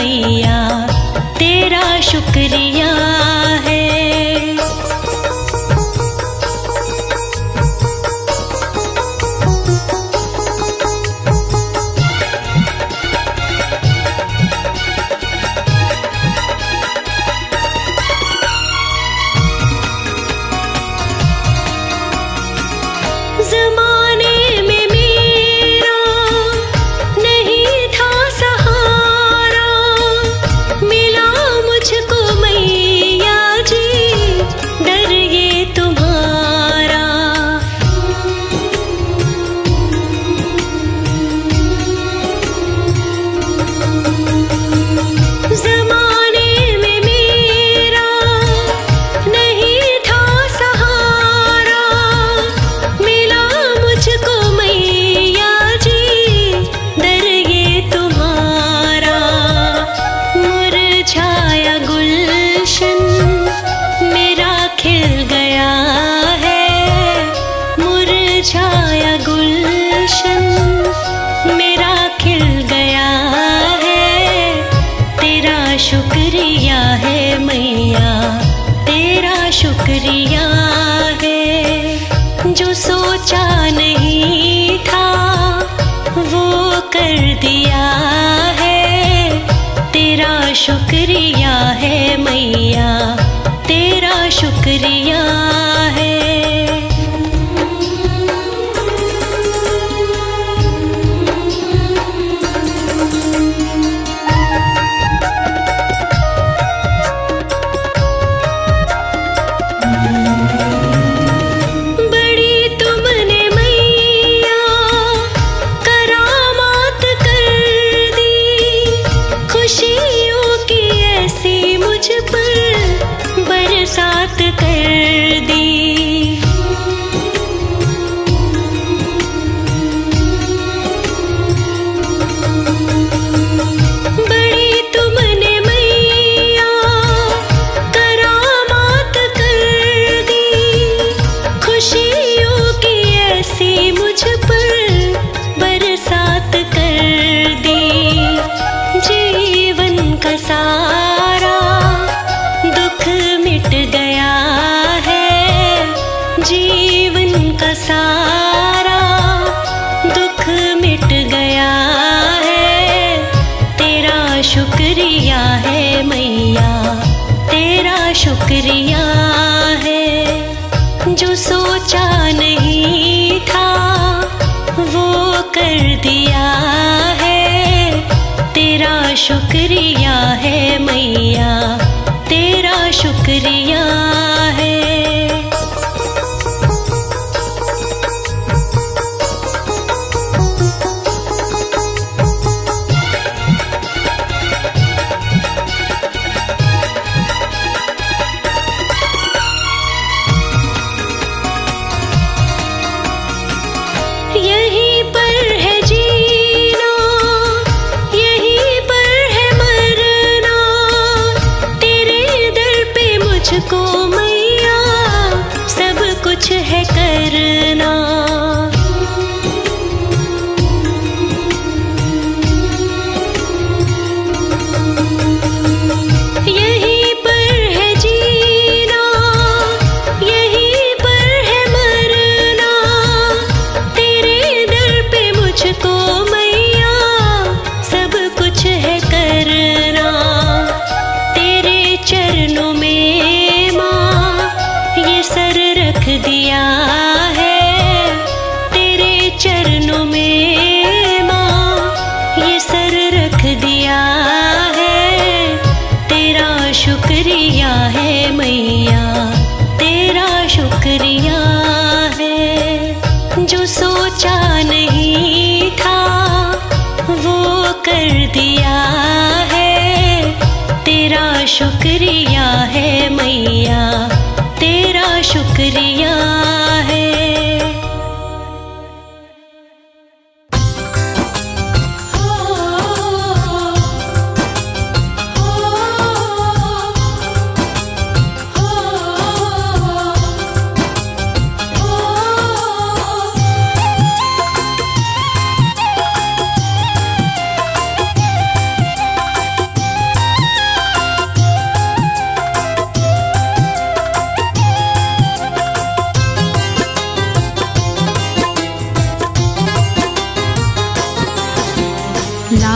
मैया तेरा शुक्रिया है। शुक्रिया है मैया तेरा शुक्रिया है। जो सोचा नहीं था वो कर दिया है, तेरा शुक्रिया है मैया तेरा शुक्रिया है। शुक्रिया है मैया तेरा शुक्रिया है। जो सोचा नहीं था वो कर दिया है, तेरा शुक्रिया है मैया तेरा शुक्रिया है। शुक्रिया है मैया तेरा शुक्रिया है।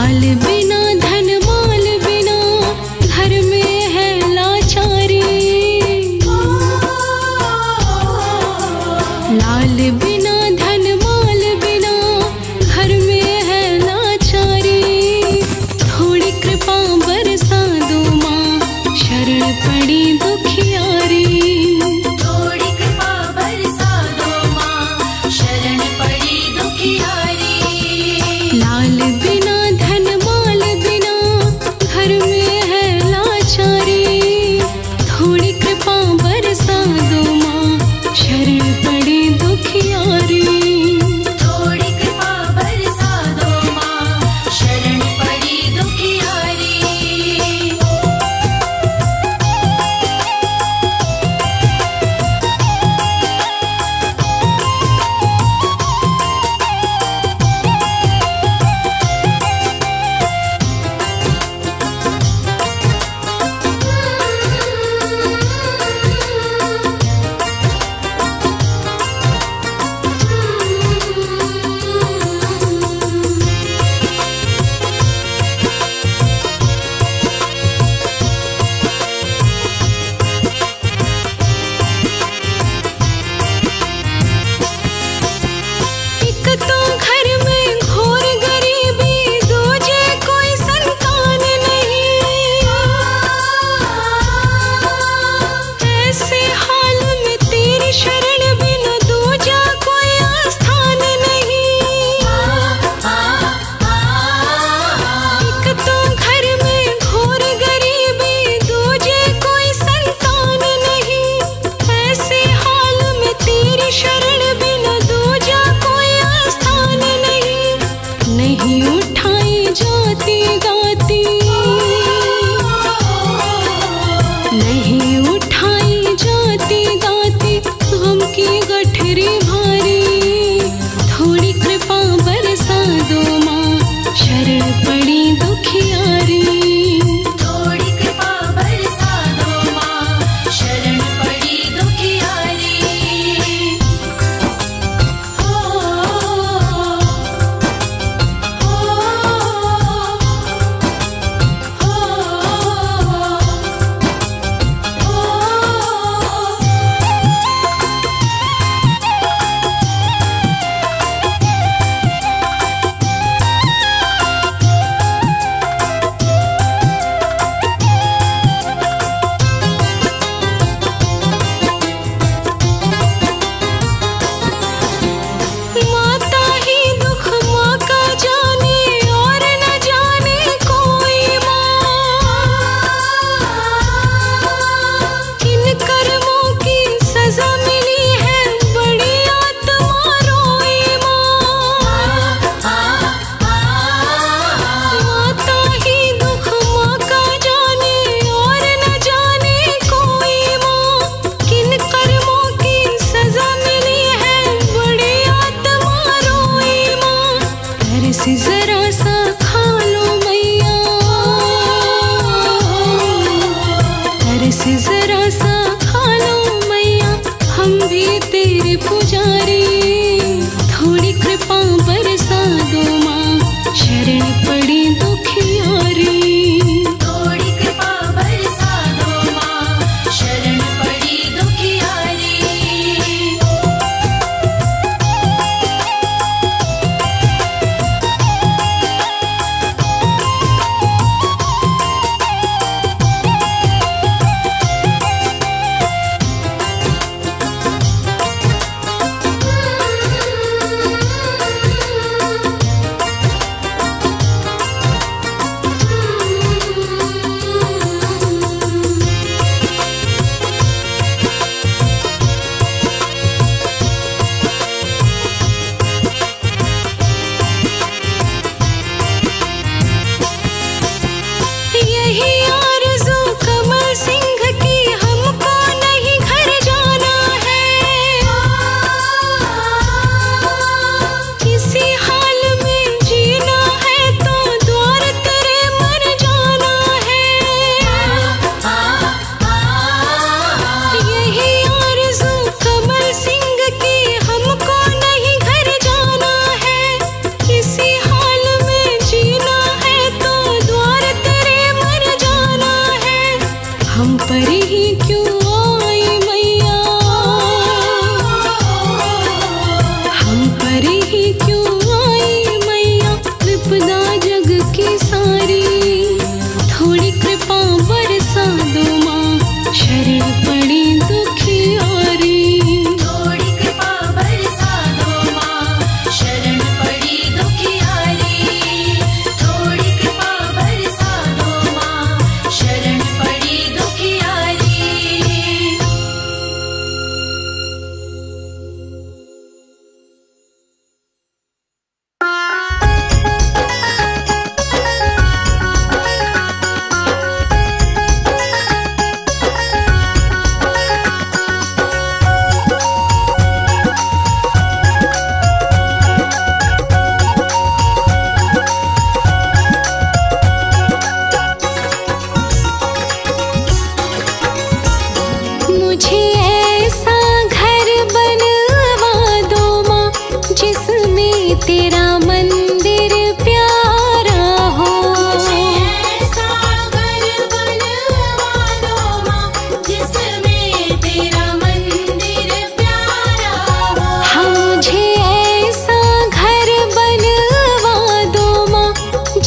माल बिना धन माल बिना घर में है लाचारी, लाल बिना धन माल बिना घर में है लाचारी। थोड़ी कृपा बरसा दो माँ शरण पड़ी दुखियारी, थोड़ी कृपा बरसा दो माँ शरण पड़ी दुखियारी। लाल बिना धन माल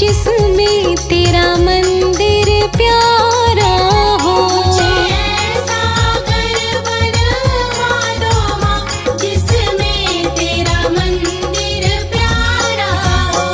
जिसमें तेरा मंदिर प्यारा हो। चैन सागर बनवा दो माँ, जिसमें तेरा मंदिर प्यारा हो।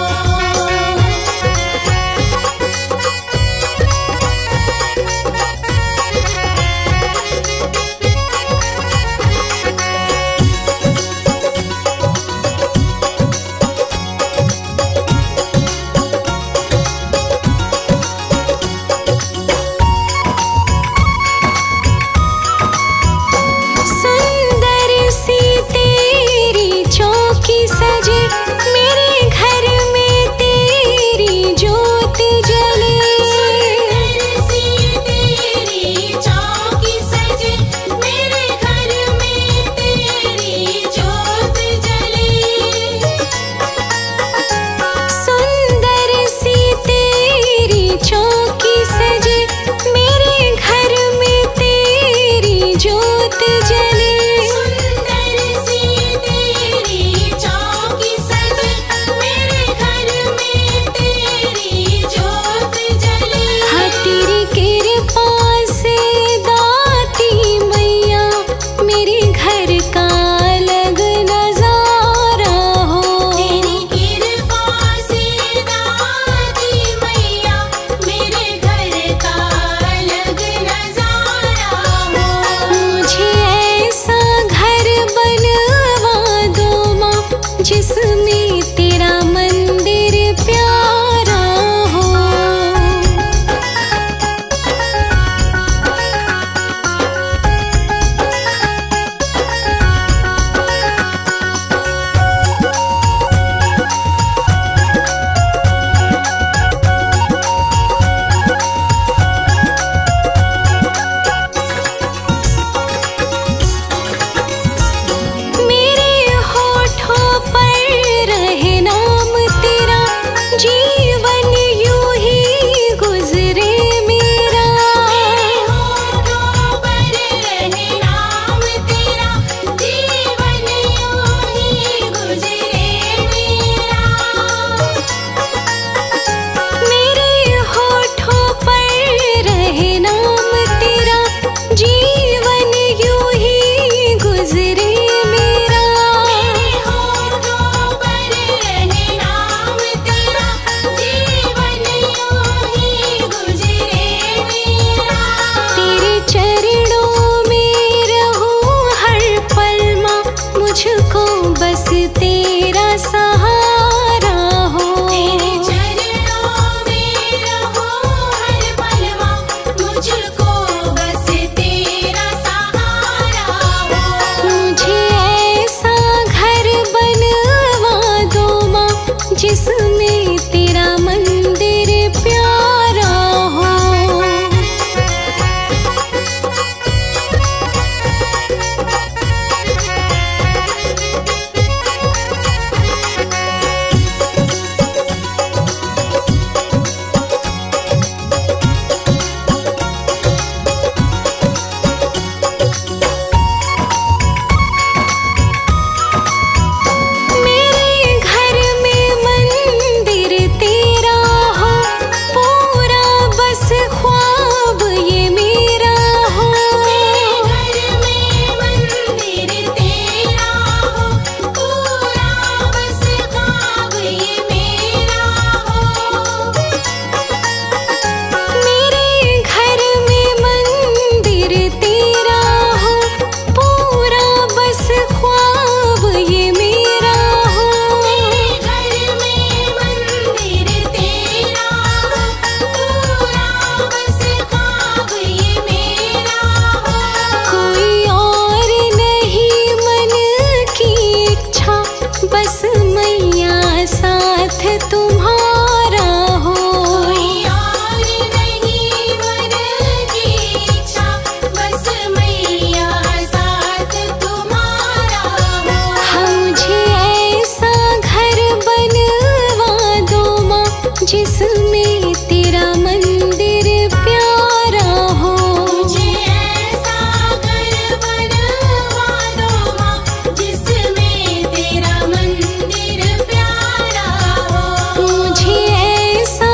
ऐसा